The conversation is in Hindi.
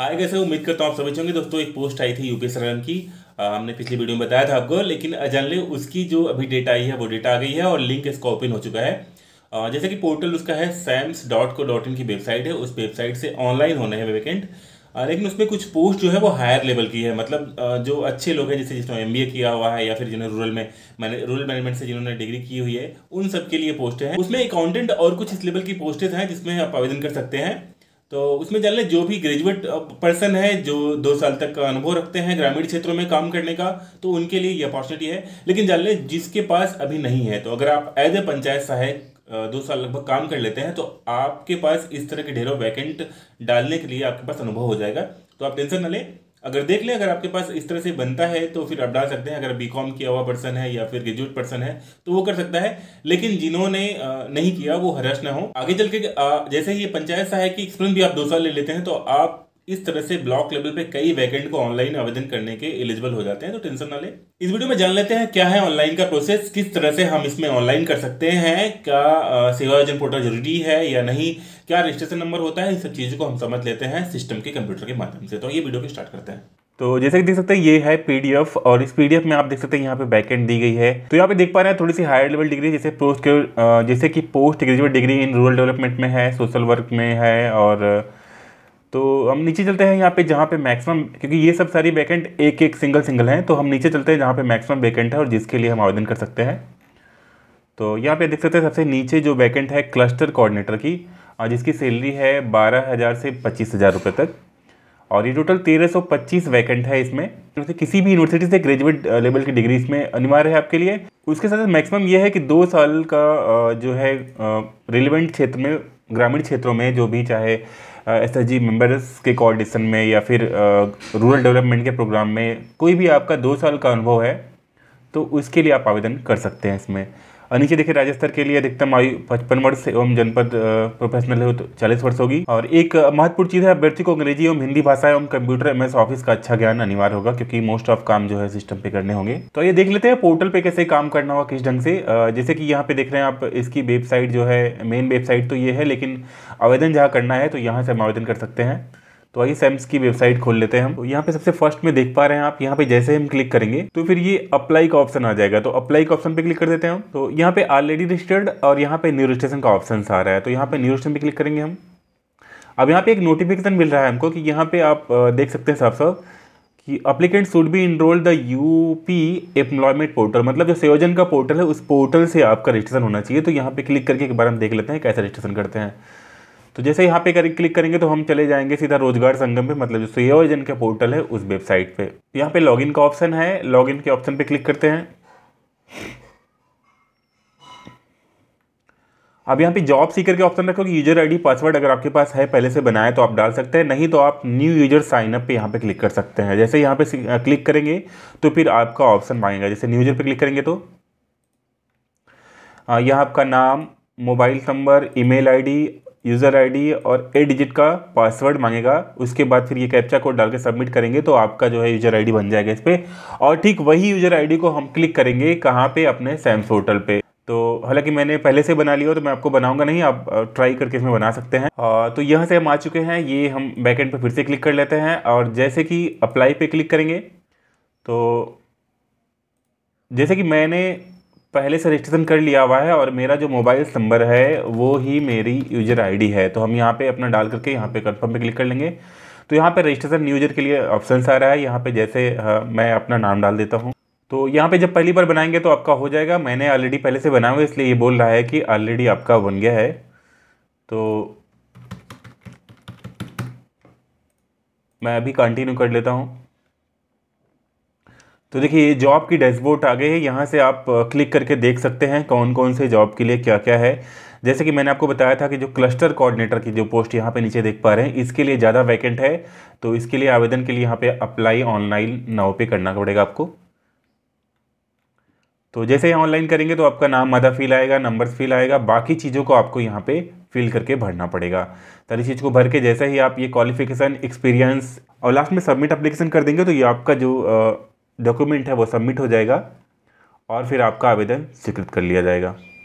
हाय कैसे हो, उम्मीद करता हूँ आप सभी होंगे। दोस्तों एक पोस्ट आई थी यूपी सरकार की, हमने पिछली वीडियो में बताया था आपको, लेकिन अनजाने उसकी जो अभी डेटा आई है वो डेटा आ गई है और लिंक इसका ओपन हो चुका है। जैसे कि पोर्टल उसका है sams.co.in की वेबसाइट है, उस वेबसाइट से ऑनलाइन होना है वैकेंट, लेकिन उसमें कुछ पोस्ट जो है वो हायर लेवल की है। मतलब जो अच्छे लोग हैं, जैसे जिन्होंने MBA किया हुआ है या फिर जिन्होंने रूरल मैनेजमेंट से जिन्होंने डिग्री की हुई है, उन सब के लिए पोस्ट है। उसमें अकाउंटेंट और कुछ इस लेवल की पोस्टेज हैं जिसमें आप आवेदन कर सकते हैं। तो उसमें जान लें, जो भी ग्रेजुएट पर्सन है जो 2 साल तक का अनुभव रखते हैं ग्रामीण क्षेत्रों में काम करने का, तो उनके लिए ये अपॉर्चुनिटी है। लेकिन जान लें, जिसके पास अभी नहीं है, तो अगर आप एज ए पंचायत सहायक 2 साल लगभग काम कर लेते हैं तो आपके पास इस तरह के ढेरों वैकेंट डालने के लिए आपके पास अनुभव हो जाएगा। तो आप टेंशन ना लें, अगर देख लें अगर आपके पास इस तरह से बनता है तो फिर आप डाल सकते हैं। अगर BComm किया हुआ पर्सन है या फिर ग्रेजुएट पर्सन है तो वो कर सकता है, लेकिन जिन्होंने नहीं किया वो हराश ना हो। आगे चल के जैसे ये पंचायत सहायक की एक्सपीरियंस भी आप 2 साल ले लेते हैं तो आप इस तरह से ब्लॉक लेवल पे कई वैकेंट को ऑनलाइन आवेदन करने के एलिजिबल हो जाते हैं। तो टेंशन ना ले। इस वीडियो में जान लेते हैं क्या है ऑनलाइन का प्रोसेस, किस तरह से हम इसमें ऑनलाइन कर सकते हैं, क्या सेवायोजन पोर्टल जरूरी है या नहीं, क्या रजिस्ट्रेशन नंबर होता है, इन सब चीज़ों को हम समझ लेते हैं सिस्टम के कंप्यूटर के माध्यम से। तो ये वीडियो को स्टार्ट करते हैं। तो जैसे कि देख सकते हैं ये है PDF, और इस PDF में आप देख सकते हैं यहाँ पे बैकेंड दी गई है। तो यहाँ पे देख पा रहे हैं थोड़ी सी हायर लेवल डिग्री, जैसे कि post graduate degree in rural development में है, सोशल वर्क में है। और तो हम नीचे चलते हैं यहाँ पे जहाँ पे मैक्सिमम, क्योंकि ये सब सारी वैकेंट एक सिंगल हैं, तो हम नीचे चलते हैं जहाँ पे मैक्सिमम वैकेंट है और जिसके लिए हम आवेदन कर सकते हैं। तो यहाँ पे देख सकते हैं सबसे नीचे जो वैकेंट है क्लस्टर कोऑर्डिनेटर की, और जिसकी सैलरी है 12,000 से 25,000 रुपये तक, और ये टोटल 1,325 वैकेंट है। इसमें तो किसी भी यूनिवर्सिटी से ग्रेजुएट लेवल की डिग्री इसमें अनिवार्य है आपके लिए। उसके साथ मैक्सिमम ये है कि 2 साल का जो है रिलेवेंट क्षेत्र में, ग्रामीण क्षेत्रों में, जो भी चाहे SHG मेंबर्स के कोऑर्डिनेशन में या फिर रूरल डेवलपमेंट के प्रोग्राम में, कोई भी आपका 2 साल का अनुभव है तो उसके लिए आप आवेदन कर सकते हैं। इसमें नीचे देखिए राज्य स्तर के लिए अधिकतम आयु 55 वर्ष एवं जनपद प्रोफेशनल हो तो 40 वर्ष होगी। और एक महत्वपूर्ण चीज़ है, अभ्यर्थी को अंग्रेजी एवं हिंदी भाषा एवं कंप्यूटर MS Office का अच्छा ज्ञान अनिवार्य होगा, क्योंकि मोस्ट ऑफ काम जो है सिस्टम पे करने होंगे। तो ये देख लेते हैं पोर्टल पे कैसे काम करना होगा, किस ढंग से। जैसे कि यहाँ पे देख रहे हैं आप, इसकी वेबसाइट जो है, मेन वेबसाइट तो ये है, लेकिन आवेदन जहाँ करना है तो यहाँ से हम आवेदन कर सकते हैं। तो आइए SAMS की वेबसाइट खोल लेते हैं हम। तो यहाँ पे सबसे फर्स्ट में देख पा रहे हैं आप, यहाँ पे जैसे हम क्लिक करेंगे तो फिर ये अप्लाई का ऑप्शन आ जाएगा। तो अप्लाई का ऑप्शन पे क्लिक कर देते हैं हम। तो यहाँ पे ऑलरेडी रजिस्टर्ड और यहाँ पे न्यू रजिस्ट्रेशन का ऑप्शन आ रहा है, तो यहाँ पे न्यू रजिस्ट्रेशन पे क्लिक करेंगे हम। अब यहाँ पे एक नोटिफिकेशन मिल रहा है हमको कि यहाँ पे आप देख सकते हैं साफ कि applicant should be enrolled the UP employment portal, मतलब जो संयोजन का पोर्टल है उस पोर्टल से आपका रजिस्ट्रेशन होना चाहिए। तो यहाँ पे क्लिक करके एक बार हम देख लेते हैं कैसे रजिस्ट्रेशन करते हैं। तो जैसे यहाँ पे क्लिक करेंगे तो हम चले जाएंगे सीधा रोजगार संगम पे, मतलब जो सेवायोजन का पोर्टल है उस वेबसाइट पे। यहाँ पे लॉगिन का ऑप्शन है, लॉगिन के ऑप्शन पे क्लिक करते हैं। अब यहाँ पे जॉब सीकर के ऑप्शन रखो कि यूजर ID पासवर्ड अगर आपके पास है पहले से बनाया तो आप डाल सकते हैं, नहीं तो आप न्यू यूजर साइनअप पे यहाँ पे क्लिक कर सकते हैं। जैसे यहाँ पे क्लिक करेंगे तो फिर आपका ऑप्शन मांगेगा, जैसे न्यू यूजर पे क्लिक करेंगे तो यहाँ आपका नाम, mobile number, email ID, user ID और 8 डिजिट का पासवर्ड मांगेगा। उसके बाद फिर ये कैप्चा कोड डाल के सबमिट करेंगे तो आपका जो है यूज़र ID बन जाएगा इस पर, और ठीक वही यूज़र ID को हम क्लिक करेंगे कहाँ पे, अपने SAMS पोर्टल पे। तो हालांकि मैंने पहले से बना लिया तो मैं आपको बनाऊंगा नहीं, आप ट्राई करके इसमें बना सकते हैं। तो यहाँ से हम आ चुके हैं, ये हम बैकेंड पर फिर से क्लिक कर लेते हैं और जैसे कि अप्लाई पर क्लिक करेंगे तो जैसे कि मैंने पहले से रजिस्ट्रेशन कर लिया हुआ है और मेरा जो मोबाइल नंबर है वो ही मेरी यूजर ID है, तो हम यहाँ पे अपना डाल करके यहाँ पे कन्फर्म पे क्लिक कर लेंगे। तो यहाँ पे रजिस्ट्रेशन न्यू यूजर के लिए ऑप्शन आ रहा है, यहाँ पे जैसे मैं अपना नाम डाल देता हूँ। तो यहाँ पे जब पहली बार बनाएंगे तो आपका हो जाएगा, मैंने ऑलरेडी पहले से बना हुआ इसलिए ये बोल रहा है कि ऑलरेडी आपका बन गया है। तो मैं अभी कंटिन्यू कर लेता हूँ। तो देखिए ये जॉब की डैशबोर्ड आ गई है, यहाँ से आप क्लिक करके देख सकते हैं कौन कौन से जॉब के लिए क्या क्या है। जैसे कि मैंने आपको बताया था कि जो क्लस्टर कोऑर्डिनेटर की जो पोस्ट यहाँ पे नीचे देख पा रहे हैं इसके लिए ज़्यादा वैकेंट है, तो इसके लिए आवेदन के लिए यहाँ पे अप्लाई ऑनलाइन नाउ पे करना पड़ेगा आपको। तो जैसे ऑनलाइन करेंगे तो आपका नाम आधा फील आएगा, नंबर्स फील आएगा, बाकी चीज़ों को आपको यहाँ पे फिल करके भरना पड़ेगा। सारी चीज़ को भर के जैसे ही आप ये क्वालिफिकेशन, एक्सपीरियंस और लास्ट में सबमिट एप्लीकेशन कर देंगे तो ये आपका जो डॉक्यूमेंट है वो सबमिट हो जाएगा और फिर आपका आवेदन स्वीकृत कर लिया जाएगा।